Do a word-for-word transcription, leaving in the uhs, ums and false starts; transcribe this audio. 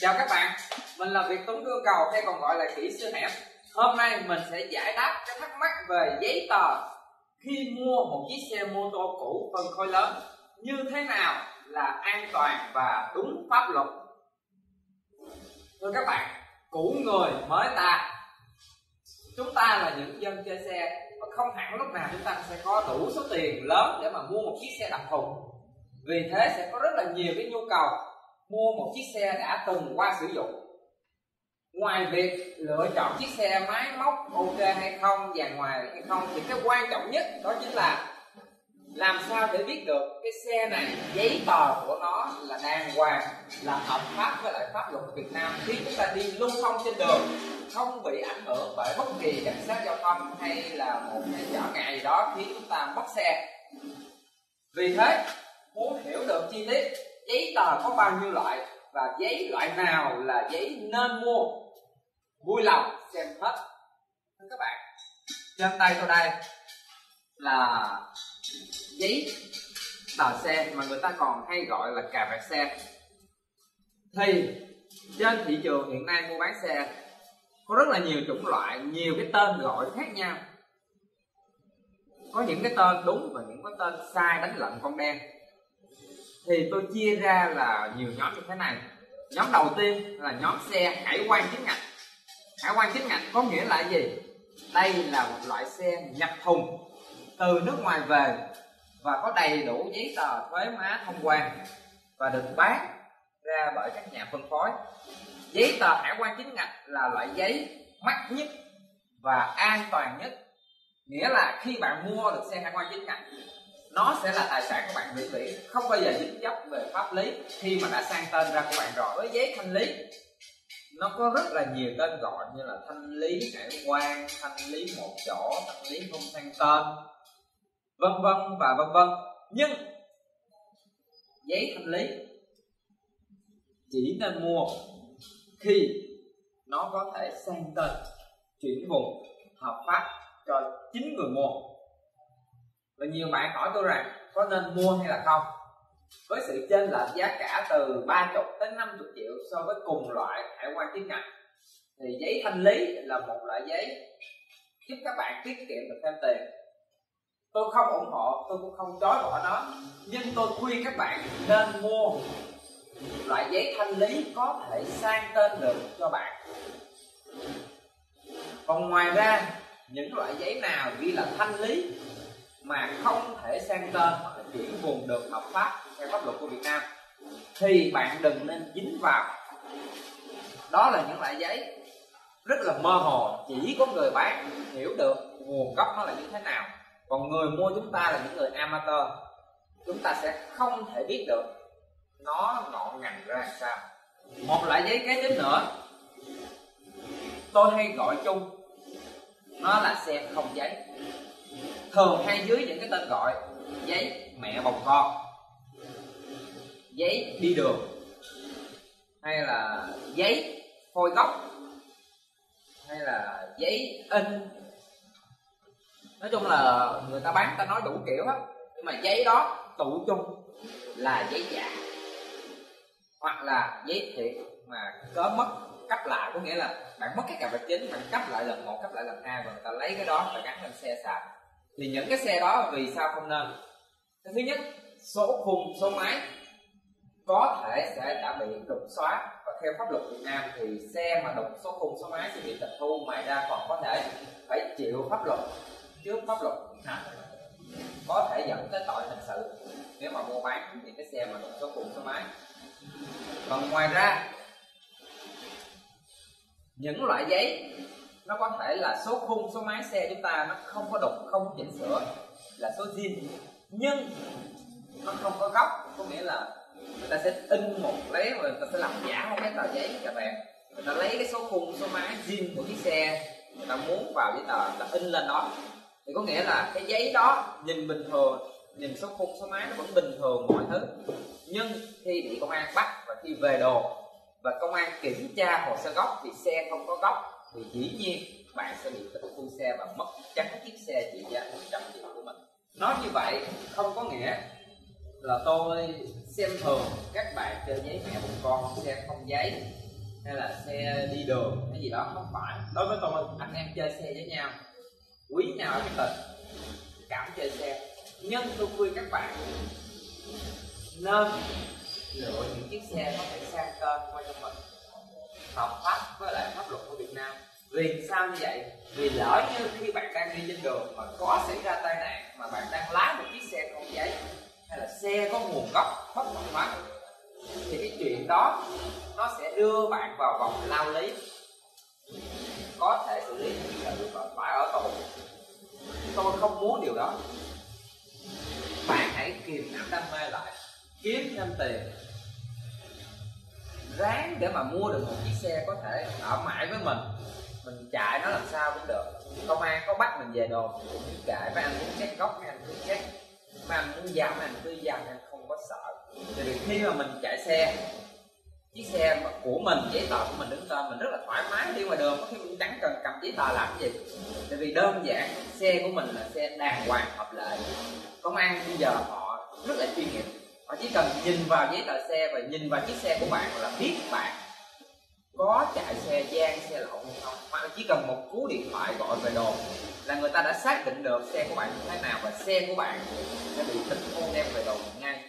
Chào các bạn, mình là Việt Tuấn Cương Cầu hay còn gọi là Kỹ Sư Hẻm. Hôm nay mình sẽ giải đáp cái thắc mắc về giấy tờ khi mua một chiếc xe mô tô cũ phân khối lớn như thế nào là an toàn và đúng pháp luật. Thưa các bạn, cũ người mới ta. Chúng ta là những dân chơi xe và không hẳn lúc nào chúng ta sẽ có đủ số tiền lớn để mà mua một chiếc xe đặc thù. Vì thế sẽ có rất là nhiều cái nhu cầu mua một chiếc xe đã từng qua sử dụng. Ngoài việc lựa chọn chiếc xe máy móc ok hay không, và ngoài hay không, thì cái quan trọng nhất đó chính là làm sao để biết được cái xe này, giấy tờ của nó là đàng hoàng, là hợp pháp với lại pháp luật của Việt Nam khi chúng ta đi lưu thông trên đường, không bị ảnh hưởng bởi bất kỳ cảnh sát giao thông hay là một cái trở ngại gì đó khiến chúng ta mất xe. Vì thế muốn hiểu được chi tiết giấy tờ có bao nhiêu loại và giấy loại nào là giấy nên mua, vui lòng xem hết. Thưa các bạn, trên tay tôi đây là giấy tờ xe mà người ta còn hay gọi là cà vẹt xe. Thì trên thị trường hiện nay mua bán xe có rất là nhiều chủng loại, nhiều cái tên gọi khác nhau. Có những cái tên đúng và những cái tên sai đánh lận con đen. Thì tôi chia ra là nhiều nhóm như thế này. Nhóm đầu tiên là nhóm xe hải quan chính ngạch. Hải quan chính ngạch có nghĩa là gì? Đây là một loại xe nhập thùng từ nước ngoài về và có đầy đủ giấy tờ thuế má thông quan và được bán ra bởi các nhà phân phối. Giấy tờ hải quan chính ngạch là loại giấy mắc nhất và an toàn nhất. Nghĩa là khi bạn mua được xe hải quan chính ngạch, nó sẽ là tài sản của bạn vĩnh viễn, không bao giờ dính dấp về pháp lý khi mà đã sang tên ra của bạn rồi. Với giấy thanh lý, nó có rất là nhiều tên gọi như là thanh lý hải quan, thanh lý một chỗ, thanh lý không sang tên, vân vân và vân vân. Nhưng giấy thanh lý chỉ nên mua khi nó có thể sang tên chuyển vùng hợp pháp cho chính người mua. Và nhiều bạn hỏi tôi rằng có nên mua hay là không, với sự chênh lệch giá cả từ ba mươi đến năm mươi triệu so với cùng loại hải quan chính ngạch, thì giấy thanh lý là một loại giấy giúp các bạn tiết kiệm được thêm tiền. Tôi không ủng hộ, tôi cũng không chối bỏ nó, nhưng tôi khuyên các bạn nên mua loại giấy thanh lý có thể sang tên được cho bạn. Còn ngoài ra, những loại giấy nào ghi là thanh lý mà không thể sang tên hoặc là chuyển vùng được hợp pháp theo pháp luật của Việt Nam thì bạn đừng nên dính vào. Đó là những loại giấy rất là mơ hồ, chỉ có người bán hiểu được nguồn gốc nó là như thế nào, còn người mua chúng ta là những người amateur, chúng ta sẽ không thể biết được nó ngọn ngành ra làm sao. Một loại giấy kế tiếp nữa tôi hay gọi chung nó là xe không giấy, thường hay dưới những cái tên gọi giấy mẹ bồng con, giấy đi đường hay là giấy phôi gốc hay là giấy in. Nói chung là người ta bán ta nói đủ kiểu á, nhưng mà giấy đó tụ chung là giấy giả hoặc là giấy thiệt mà có mất cấp lại, có nghĩa là bạn mất cái cặp vật chính, bạn cấp lại lần một, cấp lại lần hai và người ta lấy cái đó và gắn lên xe xài. Thì những cái xe đó vì sao không nên? Cái thứ nhất, số khung, số máy có thể sẽ đã bị đục xóa và theo pháp luật Việt Nam thì xe mà đục số khung, số máy sẽ bị tịch thu, ngoài ra còn có thể phải chịu pháp luật trước pháp luật hành, có thể dẫn tới tội hình sự nếu mà mua bán những cái xe mà đục số khung, số máy. Còn ngoài ra, những loại giấy nó có thể là số khung, số máy xe chúng ta nó không có đục, không có chỉnh sửa là số zin, nhưng nó không có gốc, có nghĩa là người ta sẽ in một lấy rồi người ta sẽ làm giả một cái tờ giấy các bạn. Người ta lấy cái số khung, số máy zin của chiếc xe, người ta muốn vào giấy tờ, người ta in lên đó. Thì có nghĩa là cái giấy đó nhìn bình thường, nhìn số khung, số máy nó vẫn bình thường mọi thứ, nhưng khi bị công an bắt và khi về đồ và công an kiểm tra hồ sơ gốc thì xe không có gốc, thì dĩ nhiên bạn sẽ bị tịch thu xe và mất trắng chiếc xe trị giá một trăm triệu của mình. Nói như vậy không có nghĩa là tôi xem thường các bạn chơi giấy mẹ bồng con, xe không giấy hay là xe đi đường hay gì đó, không phải. Đối với tôi, anh em chơi xe với nhau, quý nào ở cái tình cảm chơi xe. Nhưng tôi khuyên các bạn nên lựa những chiếc xe có thể sang tên qua cho mình, hợp pháp với lại pháp luật của Việt Nam. Vì sao như vậy? Vì lỡ như khi bạn đang đi trên đường mà có xảy ra tai nạn mà bạn đang lái một chiếc xe không giấy hay là xe có nguồn gốc bất hợp pháp thì cái chuyện đó nó sẽ đưa bạn vào vòng lao lý, có thể xử lý hình sự và phải ở tù. Tôi không muốn điều đó. Bạn hãy kiềm nắm đam mê lại, kiếm thêm tiền, ráng để mà mua được một chiếc xe có thể ở mãi với mình. Mình chạy nó làm sao cũng được, công an có bắt mình về đồn cũng kệ, mấy anh muốn xét góc mấy anh cứ xét, mấy anh muốn dầm mấy anh cứ dầm, anh không có sợ. Tại vì khi mà mình chạy xe, chiếc xe của mình, giấy tờ của mình đứng tên, mình rất là thoải mái đi ngoài đường, có khi mình chẳng cần cầm giấy tờ làm gì. Tại vì đơn giản xe của mình là xe đàng hoàng hợp lệ. Công an bây giờ họ rất là chuyên nghiệp, họ chỉ cần nhìn vào giấy tờ xe và nhìn vào chiếc xe của bạn là biết bạn có chạy xe gian, xe lộn hay không, hoặc chỉ cần một cú điện thoại gọi về đồn là người ta đã xác định được xe của bạn như thế nào và xe của bạn sẽ bị tịch thu đem về đồn ngay.